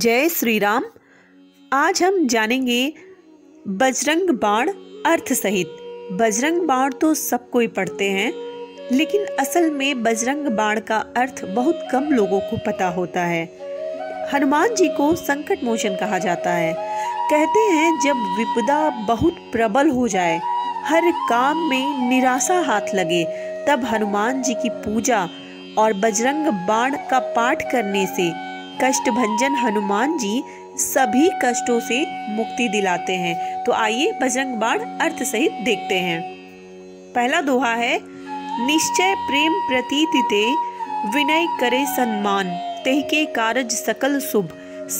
जय श्री राम। आज हम जानेंगे बजरंग बाण अर्थ सहित। बजरंग बाण तो सब कोई पढ़ते हैं, लेकिन असल में बजरंग बाण का अर्थ बहुत कम लोगों को पता होता है। हनुमान जी को संकट मोचन कहा जाता है। कहते हैं जब विपदा बहुत प्रबल हो जाए, हर काम में निराशा हाथ लगे, तब हनुमान जी की पूजा और बजरंग बाण का पाठ करने से कष्ट भंजन हनुमान जी सभी कष्टों से मुक्ति दिलाते हैं। तो आइए बजरंग बाण अर्थ सहित देखते हैं। पहला दोहा है, निश्चय प्रेम प्रतीति ते विनय करे सन्मान, तेह के कारज सकल शुभ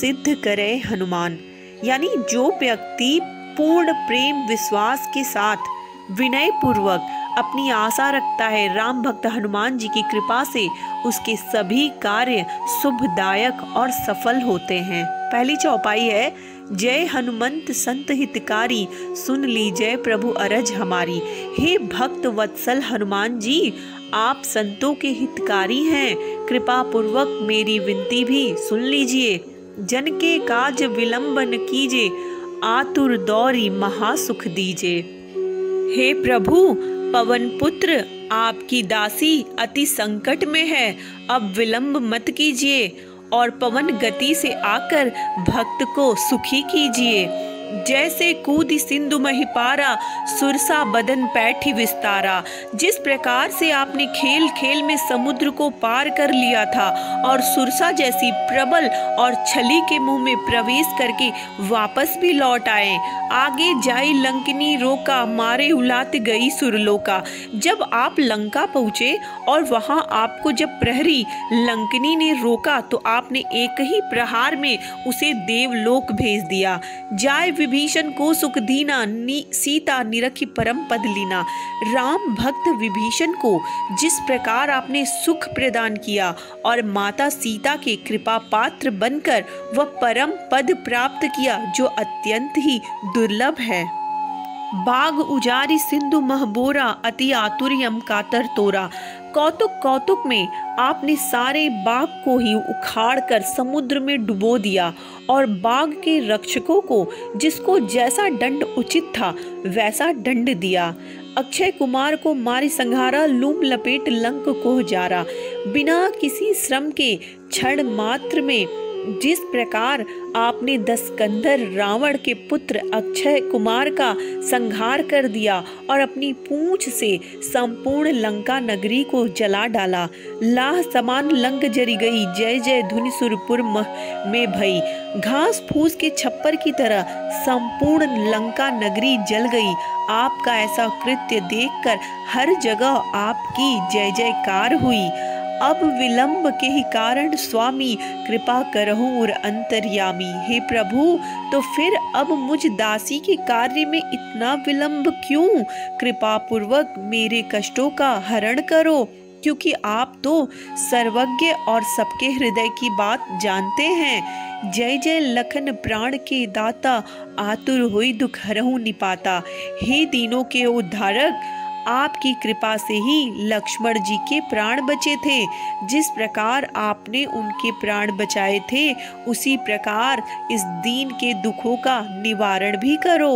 सिद्ध करे हनुमान। यानी जो व्यक्ति पूर्ण प्रेम विश्वास के साथ विनय पूर्वक अपनी आशा रखता है राम भक्त हनुमान जी की कृपा से, उसके सभी कार्य शुभदायक और सफल होते हैं। पहली चौपाई है, जय हनुमंत संत हितकारी, सुन लीजय प्रभु अरज हमारी। हे भक्त वत्सल हनुमान जी, आप संतों के हितकारी हैं, कृपा पूर्वक मेरी विनती भी सुन लीजिए। जन के काज विलंबन कीजे, आतुर दौरी महासुख दीजे। हे प्रभु पवन पुत्र, आपकी दासी अति संकट में है, अब विलंब मत कीजिए और पवन गति से आकर भक्त को सुखी कीजिए। जैसे कूद सिंधु मही पारा, सुरसा बदन पैठी विस्तारा। जिस प्रकार से आपने खेल खेल में समुद्र को पार कर लिया था और सुरसा जैसी प्रबल और छली के मुंह में प्रवेश करके वापस भी लौट आए। आगे जाई लंकनी रोका, मारे उलात गई सुरलोका। जब आप लंका पहुँचे और वहाँ आपको जब प्रहरी लंकनी ने रोका, तो आपने एक ही प्रहार में उसे देवलोक भेज दिया। जाय विभीषण को सुख दीना, सीता निरखी परम पद लीना। राम भक्त विभीषण को जिस प्रकार आपने सुख प्रदान किया और माता सीता के कृपा पात्र बनकर वह परम पद प्राप्त किया, जो अत्यंत ही दुर्लभ है। बाग उजारी सिंधु महबोरा, अति आतुर यम कातर तोरा। कौतुक कौतुक में आपने सारे बाग को ही उखाड़ कर समुद्र में डुबो दिया और बाग के रक्षकों को जिसको जैसा दंड उचित था वैसा दंड दिया। अक्षय कुमार को मारी संघारा, लूम लपेट लंक को जारा। बिना किसी श्रम के क्षण मात्र में जिस प्रकार आपने दस्कंधर रावण के पुत्र अक्षय कुमार का संहार कर दिया और अपनी पूंछ से संपूर्ण लंका नगरी को जला डाला। लाह समान लंक जरी गई, जय जय धुनि सुरपुर में भई। घास फूस के छप्पर की तरह संपूर्ण लंका नगरी जल गई। आपका ऐसा कृत्य देखकर हर जगह आपकी जय जयकार हुई। अब विलंब के ही कारण स्वामी, कृपा करहूं और अंतर्यामी। हे प्रभु, तो फिर अब मुझ दासी के कार्य में इतना विलंब क्यों? कृपा पूर्वक मेरे कष्टों का हरण करो, क्योंकि आप तो सर्वज्ञ और सबके हृदय की बात जानते हैं। जय जय लखन प्राण के दाता, आतुर हुई दुख हरहूं निपाता। हे दीनों के उद्धारक, आपकी कृपा से ही लक्ष्मण जी के प्राण बचे थे। जिस प्रकार आपने उनके प्राण बचाए थे, उसी प्रकार इस दीन के दुखों का निवारण भी करो।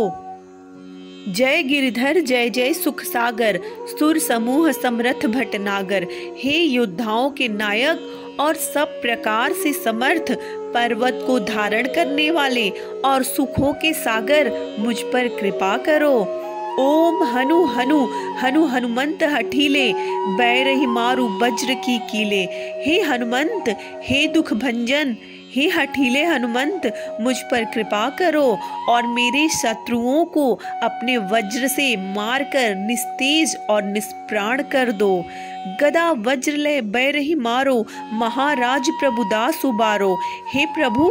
जय गिरधर जय जय सुख सागर, सुर समूह समरथ भटनागर। हे योद्धाओं के नायक और सब प्रकार से समर्थ, पर्वत को धारण करने वाले और सुखों के सागर, मुझ पर कृपा करो। ओम हनु हनु हनु हनुमंत हठीले, बैर ही मारू वज्र की कीले। हे हनुमंत, हे दुख भंजन, हे हठीले हनुमंत, मुझ पर कृपा करो और मेरे शत्रुओं को अपने वज्र से मारकर निस्तेज और निष्प्राण कर दो। गदा वज्र ले बैरही मारो, महाराज प्रभुदास उबारो। हे प्रभु,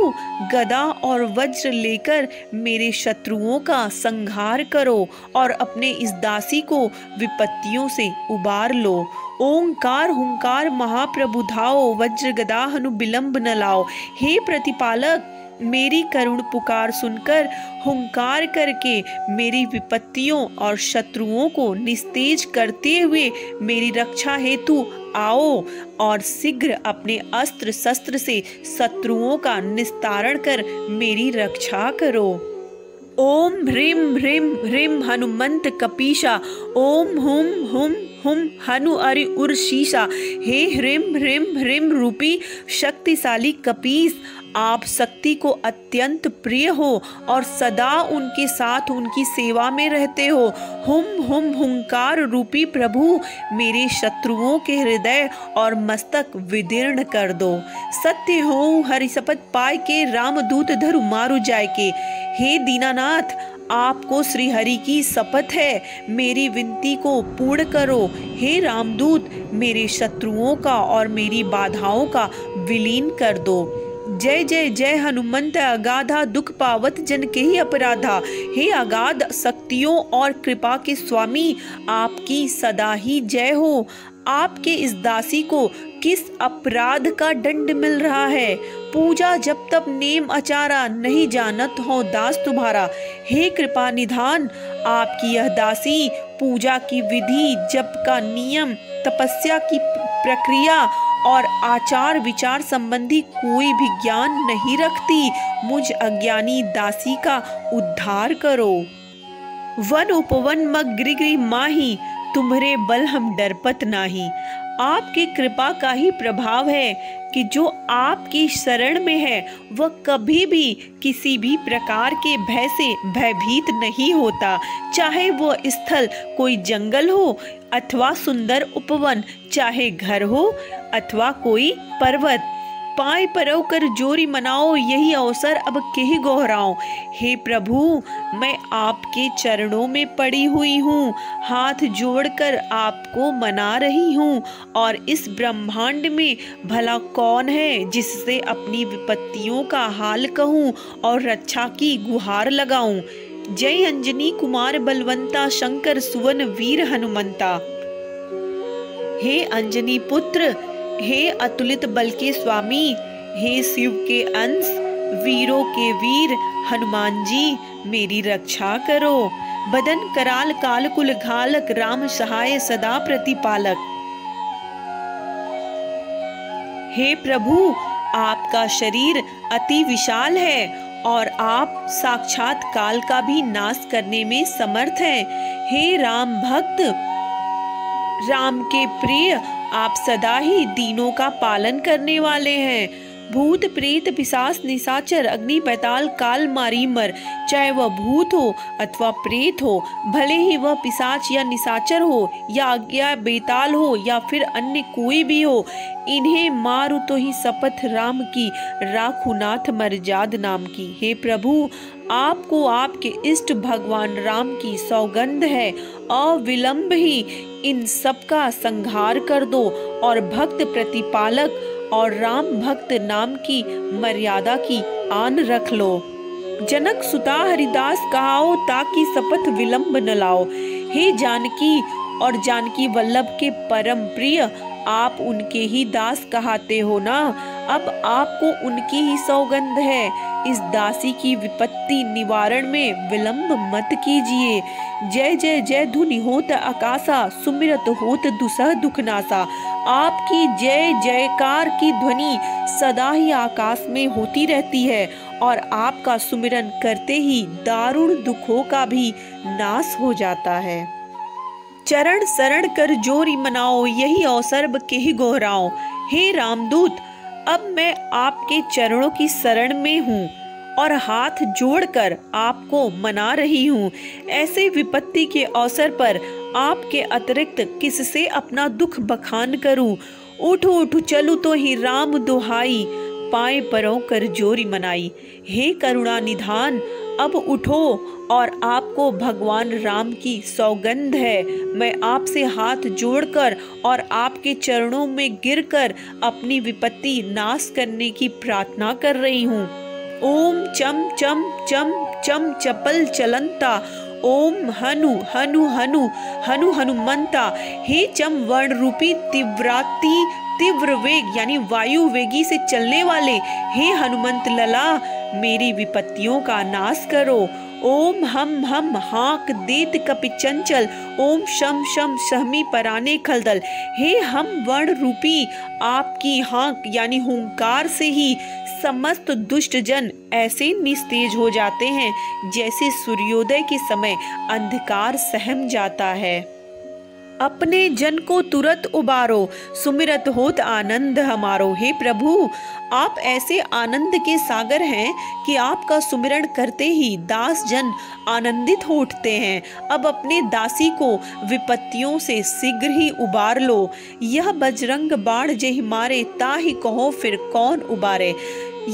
गदा और वज्र लेकर मेरे शत्रुओं का संहार करो और अपने इस दासी को विपत्तियों से उबार लो। ओंकार हुंकार महाप्रबुधाओ, वज्र गदा हनु विलंब न लाओ। हे प्रतिपालक, मेरी करुण पुकार सुनकर हुंकार करके मेरी विपत्तियों और शत्रुओं को निस्तेज करते हुए मेरी रक्षा हेतु आओ और शीघ्र अपने अस्त्र शस्त्र से शत्रुओं का निस्तारण कर मेरी रक्षा करो। ओम ह्रीम ह्रीम ह्रीम हनुमंत कपीशा, ओम हुम हुम हुम हनु अरि उर शीशा। हे ह्रीम ह्रीम ह्रीम रूपी शक्तिशाली कपीश, आप शक्ति को अत्यंत प्रिय हो और सदा उनके साथ उनकी सेवा में रहते हो। हुम हुम हुंकार रूपी प्रभु, मेरे शत्रुओं के हृदय और मस्तक विदीर्ण कर दो। सत्य हो हरिशपथ पाय के, रामदूत धरु मारु जाय के। हे दीनानाथ, आपको श्री हरि की शपथ है, मेरी विनती को पूर्ण करो। हे रामदूत, मेरे शत्रुओं का और मेरी बाधाओं का विलीन कर दो। जय जय जय हनुमंत अगाधा, दुख पावत जन के ही अपराधा। हे अगाध शक्तियों और कृपा के स्वामी, आपकी सदा ही जय हो। आपके इस दासी को किस अपराध का दंड मिल रहा है? पूजा जब तब नेम अचारा, नहीं जानत हो दास तुम्हारा। हे कृपा निधान, आपकी यह दासी पूजा की विधि, जप का नियम, तपस्या की प्रक्रिया और आचार विचार संबंधी कोई भी ज्ञान नहीं रखती। मुझ अज्ञानी दासी का उद्धार करो। वन उपवन मग गृगृ माही, तुम्हरे बल हम डरपत नाही। आपकी कृपा का ही प्रभाव है कि जो आपकी शरण में है वह कभी भी किसी भी प्रकार के भय से भयभीत नहीं होता, चाहे वह स्थल कोई जंगल हो अथवा सुंदर उपवन, चाहे घर हो अथवा कोई पर्वत। पाय परव कर जोरी मनाओ, यही अवसर अब केही गोहराओ। हे प्रभु, मैं आपके चरणों में पड़ी हुई हूँ, हाथ जोड़कर आपको मना रही हूँ। और इस ब्रह्मांड में भला कौन है जिससे अपनी विपत्तियों का हाल कहूँ और रक्षा की गुहार लगाऊँ। जय अंजनी कुमार बलवंता, शंकर सुवन वीर हनुमंता। हे अंजनी पुत्र, हे अतुलित बल के स्वामी, हे शिव के अंश, वीरों के वीर हनुमान जी, मेरी रक्षा करो। बदन कराल कालकुल घालक, राम सहाय सदा प्रतिपालक। हे प्रभु, आपका शरीर अति विशाल है और आप साक्षात काल का भी नाश करने में समर्थ हैं। हे राम भक्त, राम के प्रिय, आप सदा ही दीनों का पालन करने वाले हैं। भूत प्रेत पिशाच निशाचर अग्नि पैताल काल मारीमर, चाहे वह भूत हो अथवा प्रेत हो, भले ही वह पिशाच या निशाचर हो या आज्ञा बेताल हो या फिर अन्य कोई भी हो, इन्हें मारू तो ही शपथ राम की, राखुनाथ मर्जाद नाम की। हे प्रभु, आपको आपके इष्ट भगवान राम की सौगंध है, अविलंब ही इन सबका संहार कर दो और भक्त प्रतिपालक और राम भक्त नाम की मर्यादा की आन रख लो। जनक सुता हरिदास कहाओ, ताकि शपथ विलंब न लाओ। हे जानकी और जानकी वल्लभ के परम प्रिय, आप उनके ही दास कहते हो ना, अब आपको उनकी ही सौगंध है, इस दासी की विपत्ति निवारण में विलंब मत कीजिए। जय जय जय धुनि होत आकाशा, सुमिरत होत दुसह दुखनासा। आपकी जय जयकार की ध्वनि सदा ही आकाश में होती रहती है और आपका सुमिरन करते ही दारुण दुखों का भी नाश हो जाता है। चरण शरण कर जोरी मनाओ, यही अवसर के ही गोहराओ। हे रामदूत, अब मैं आपके चरणों की शरण में हूँ और हाथ जोड़कर आपको मना रही हूँ। ऐसे विपत्ति के अवसर पर आपके अतिरिक्त किससे अपना दुख बखान करूँ? उठो उठो चलूँ तो ही राम दुहाई, पाए परों कर जोरी मनाई। हे करुणा निधान, अब उठो और आपको भगवान राम की सौगंध है, मैं आपसे हाथ जोड़कर और आपके चरणों में गिरकर अपनी विपत्ति नाश करने की प्रार्थना कर रही हूँ। ओम चम चम चम चम चपल चलंता, ओम हनु हनु हनु हनु हनुमंता हे चम वर्ण रूपी तीव्राती तीव्र वेग यानी वायु वेगी से चलने वाले हे हनुमंत लला मेरी विपत्तियों का नाश करो। ओम हम हाक देत कपिचंचल ओम शम शम शमी पराने खलदल हे हम वर्ण रूपी आपकी हाक यानी हुंकार से ही समस्त दुष्ट जन ऐसे निस्तेज हो जाते हैं जैसे सूर्योदय के समय अंधकार सहम जाता है। अपने जन को तुरंत उबारो सुमिरत होत आनंद हमारो हे प्रभु आप ऐसे आनंद के सागर हैं कि आपका सुमिरन करते ही दास जन आनंदित हो उठते हैं। अब अपने दासी को विपत्तियों से शीघ्र ही उबार लो। यह बजरंग बाण जेहि मारे ताहि कहो फिर कौन उबारे।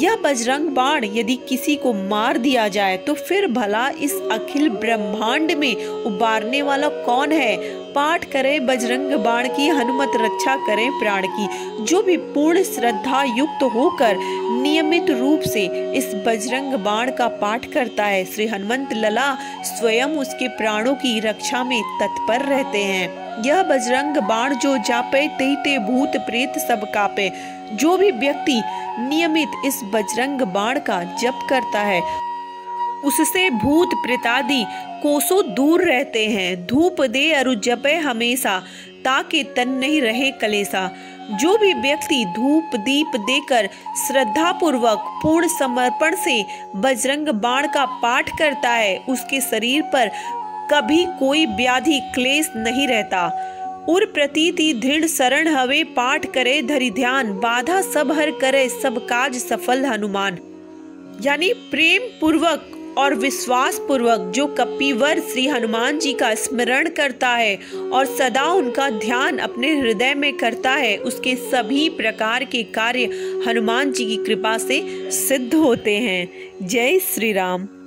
यह बजरंग बाण यदि किसी को मार दिया जाए तो फिर भला इस अखिल ब्रह्मांड में उबारने वाला कौन है। पाठ करें बजरंग बाण की हनुमत रक्षा करें प्राण की। जो भी पूर्ण श्रद्धा युक्त होकर नियमित रूप से इस बजरंग बाण का पाठ करता है श्री हनुमंत लला स्वयं उसके प्राणों की रक्षा में तत्पर रहते हैं। यह बजरंग बाण जो जापे तेते भूत प्रेत सब कापे। जो भी व्यक्ति नियमित इस बजरंग बाण का जप करता है उससे भूत प्रेतादि कोसों दूर रहते हैं। धूप दे अरु जपे हमेशा ताकि तन नहीं रहे कलेसा। जो भी व्यक्ति धूप दीप देकर श्रद्धा पूर्वक पूर्ण समर्पण से बजरंग बाण का पाठ करता है उसके शरीर पर कभी कोई व्याधि क्लेश नहीं रहता। उर प्रतीति दृढ़ शरण हवे पाठ करे धरि ध्यान बाधा सब हर करे सब काज सफल हनुमान। यानी प्रेम पूर्वक और विश्वास पूर्वक जो कपिवर श्री हनुमान जी का स्मरण करता है और सदा उनका ध्यान अपने हृदय में करता है उसके सभी प्रकार के कार्य हनुमान जी की कृपा से सिद्ध होते हैं। जय श्री राम।